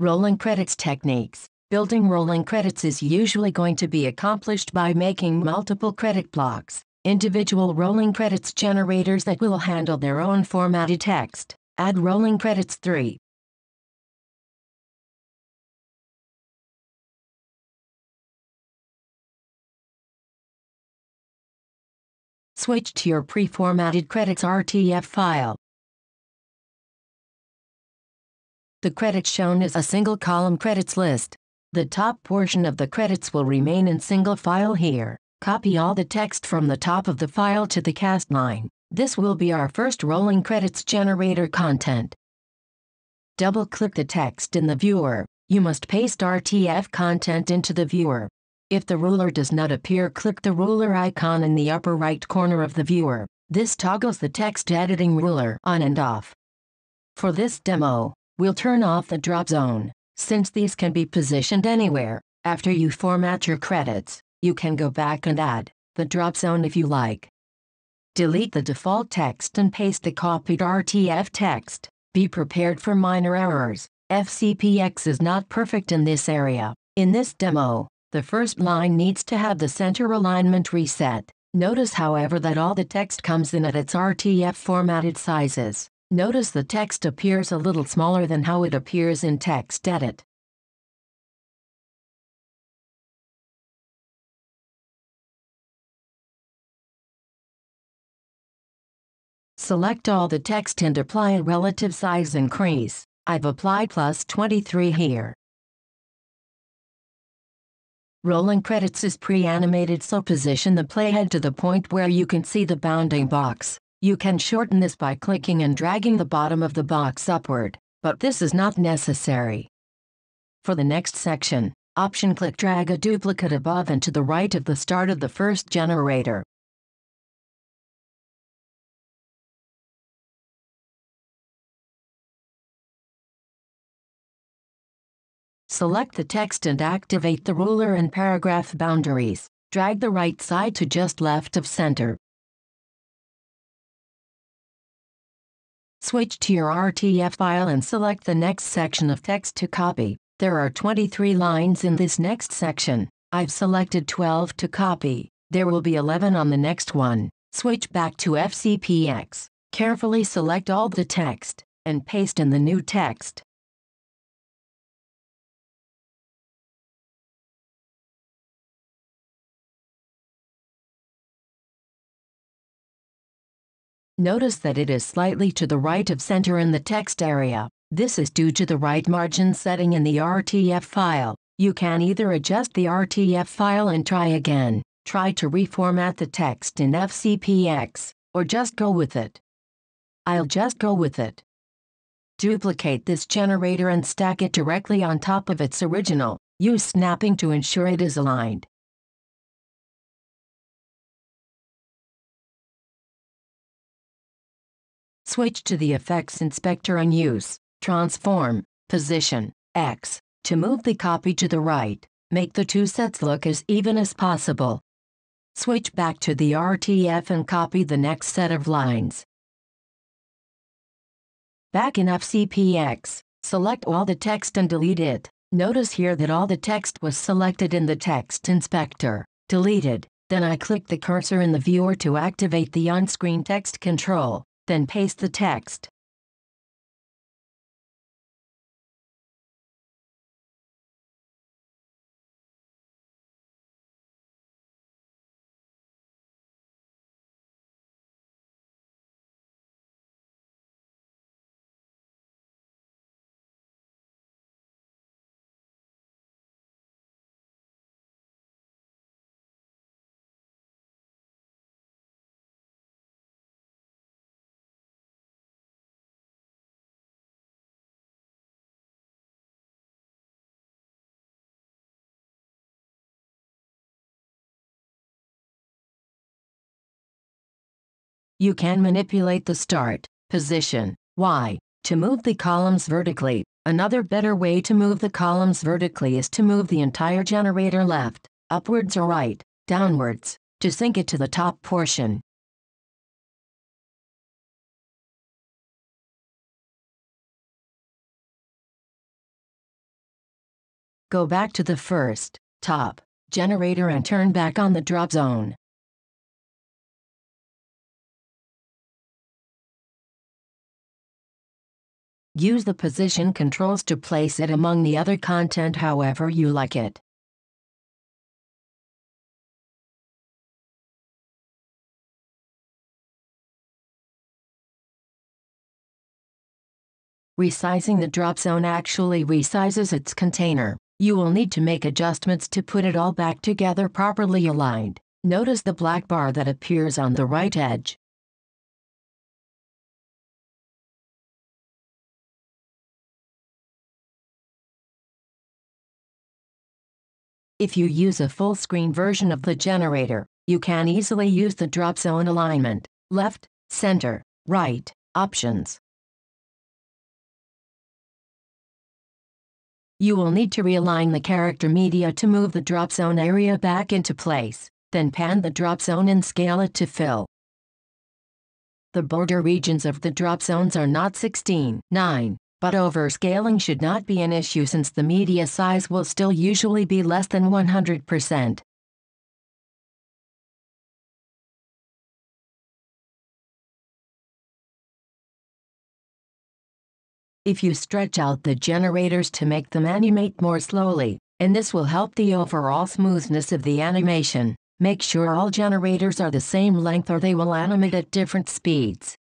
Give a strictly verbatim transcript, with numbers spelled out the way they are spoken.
Rolling Credits Techniques. Building rolling credits is usually going to be accomplished by making multiple credit blocks, individual rolling credits generators that will handle their own formatted text. Add rolling credits three. Switch to your pre-formatted credits R T F file. The credit shown is a single-column credits list. The top portion of the credits will remain in single file here. Copy all the text from the top of the file to the cast line. This will be our first rolling credits generator content. Double-click the text in the viewer. You must paste R T F content into the viewer. If the ruler does not appear, click the ruler icon in the upper right corner of the viewer. This toggles the text editing ruler on and off. For this demo, we'll turn off the drop zone, since these can be positioned anywhere. After you format your credits, you can go back and add the drop zone if you like. Delete the default text and paste the copied R T F text. Be prepared for minor errors. F C P X is not perfect in this area. In this demo, the first line needs to have the center alignment reset. Notice, however, that all the text comes in at its R T F formatted sizes. Notice the text appears a little smaller than how it appears in TextEdit. Select all the text and apply a relative size increase. I've applied plus twenty-three here. Rolling credits is pre-animated, so position the playhead to the point where you can see the bounding box. You can shorten this by clicking and dragging the bottom of the box upward, but this is not necessary. For the next section, Option-click drag a duplicate above and to the right of the start of the first generator. Select the text and activate the ruler and paragraph boundaries. Drag the right side to just left of center. Switch to your R T F file and select the next section of text to copy. There are twenty-three lines in this next section. I've selected twelve to copy. There will be eleven on the next one. Switch back to F C P X. Carefully select all the text and paste in the new text. Notice that it is slightly to the right of center in the text area. This is due to the right margin setting in the R T F file. You can either adjust the R T F file and try again, try to reformat the text in F C P X, or just go with it. I'll just go with it. Duplicate this generator and stack it directly on top of its original. Use snapping to ensure it is aligned. Switch to the Effects Inspector and use Transform, Position, X to move the copy to the right. Make the two sets look as even as possible. Switch back to the R T F and copy the next set of lines. Back in F C P X, select all the text and delete it. Notice here that all the text was selected in the Text Inspector, deleted. Then I click the cursor in the viewer to activate the on-screen text control. Then paste the text. You can manipulate the start, position, Y, to move the columns vertically. Another better way to move the columns vertically is to move the entire generator left, upwards or right, downwards, to sync it to the top portion. Go back to the first, top, generator and turn back on the drop zone. Use the position controls to place it among the other content however you like it. Resizing the drop zone actually resizes its container. You will need to make adjustments to put it all back together properly aligned. Notice the black bar that appears on the right edge. If you use a full screen version of the generator, you can easily use the drop zone alignment, left, center, right, options. You will need to realign the character media to move the drop zone area back into place, then pan the drop zone and scale it to fill. The border regions of the drop zones are not sixteen by nine, but overscaling should not be an issue since the media size will still usually be less than one hundred percent. If you stretch out the generators to make them animate more slowly, and this will help the overall smoothness of the animation, make sure all generators are the same length or they will animate at different speeds.